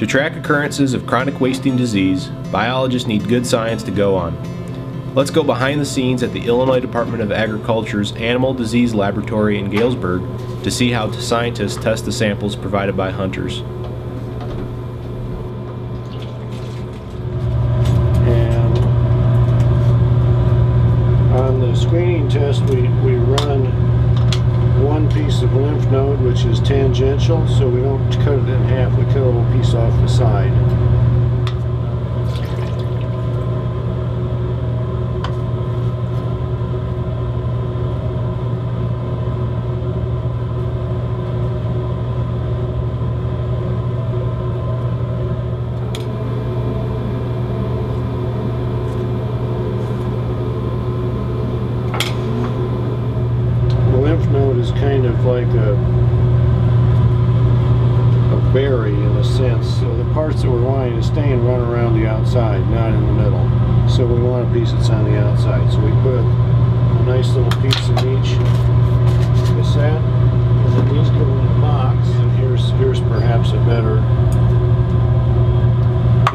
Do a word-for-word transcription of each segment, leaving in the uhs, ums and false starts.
To track occurrences of chronic wasting disease, biologists need good science to go on. Let's go behind the scenes at the Illinois Department of Agriculture's Animal Disease Laboratory in Galesburg to see how scientists test the samples provided by hunters. And on the screening test, we, we run one piece of lymph node, which is tangential, so we don't cut it in half, we cut a little piece off the side. Is kind of like a, a berry in a sense. So the parts that we're wanting to stain run around the outside, not in the middle. So we want a piece that's on the outside. So we put a nice little piece in each cassette, and then these go in the box. And here's here's perhaps a better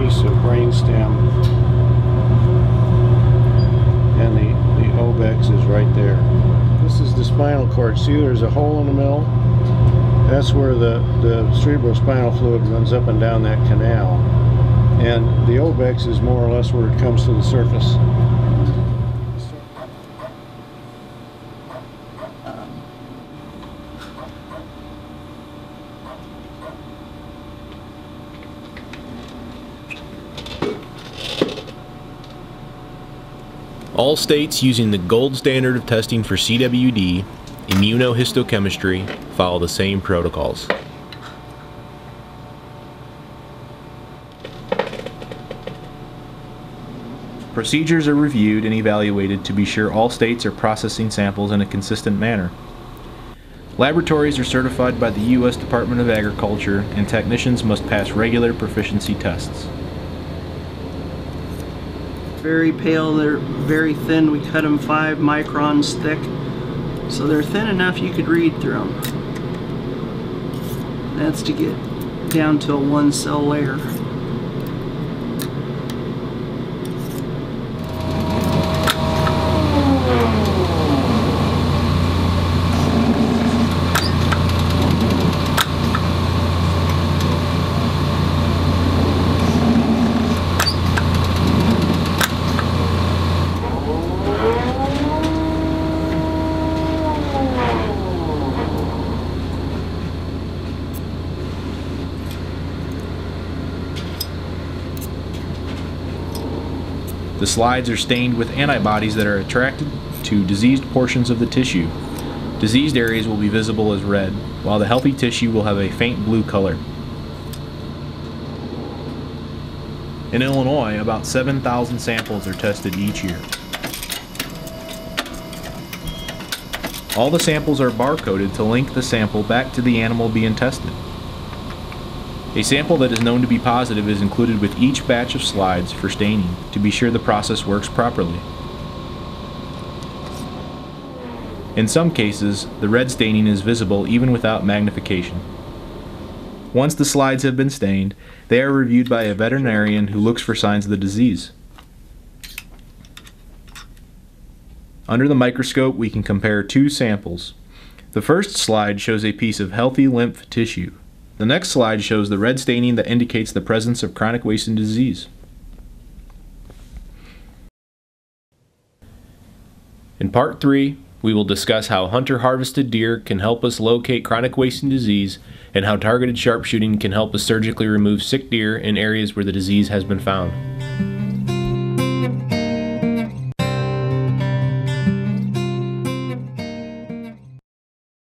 piece of brainstem, and the the O B E X is right there. This is the spinal cord. See, there's a hole in the middle. That's where the, the cerebrospinal fluid runs up and down that canal. And the O B E X is more or less where it comes to the surface. All states using the gold standard of testing for C W D, immunohistochemistry, follow the same protocols. Procedures are reviewed and evaluated to be sure all states are processing samples in a consistent manner. Laboratories are certified by the U S Department of Agriculture, and technicians must pass regular proficiency tests. Very pale, they're very thin. We cut them five microns thick, so they're thin enough you could read through them. That's to get down to a one cell layer. The slides are stained with antibodies that are attracted to diseased portions of the tissue. Diseased areas will be visible as red, while the healthy tissue will have a faint blue color. In Illinois, about seven thousand samples are tested each year. All the samples are barcoded to link the sample back to the animal being tested. A sample that is known to be positive is included with each batch of slides for staining to be sure the process works properly. In some cases, the red staining is visible even without magnification. Once the slides have been stained, they are reviewed by a veterinarian who looks for signs of the disease. Under the microscope, we can compare two samples. The first slide shows a piece of healthy lymph tissue. The next slide shows the red staining that indicates the presence of chronic wasting disease. In part three, we will discuss how hunter-harvested deer can help us locate chronic wasting disease and how targeted sharpshooting can help us surgically remove sick deer in areas where the disease has been found.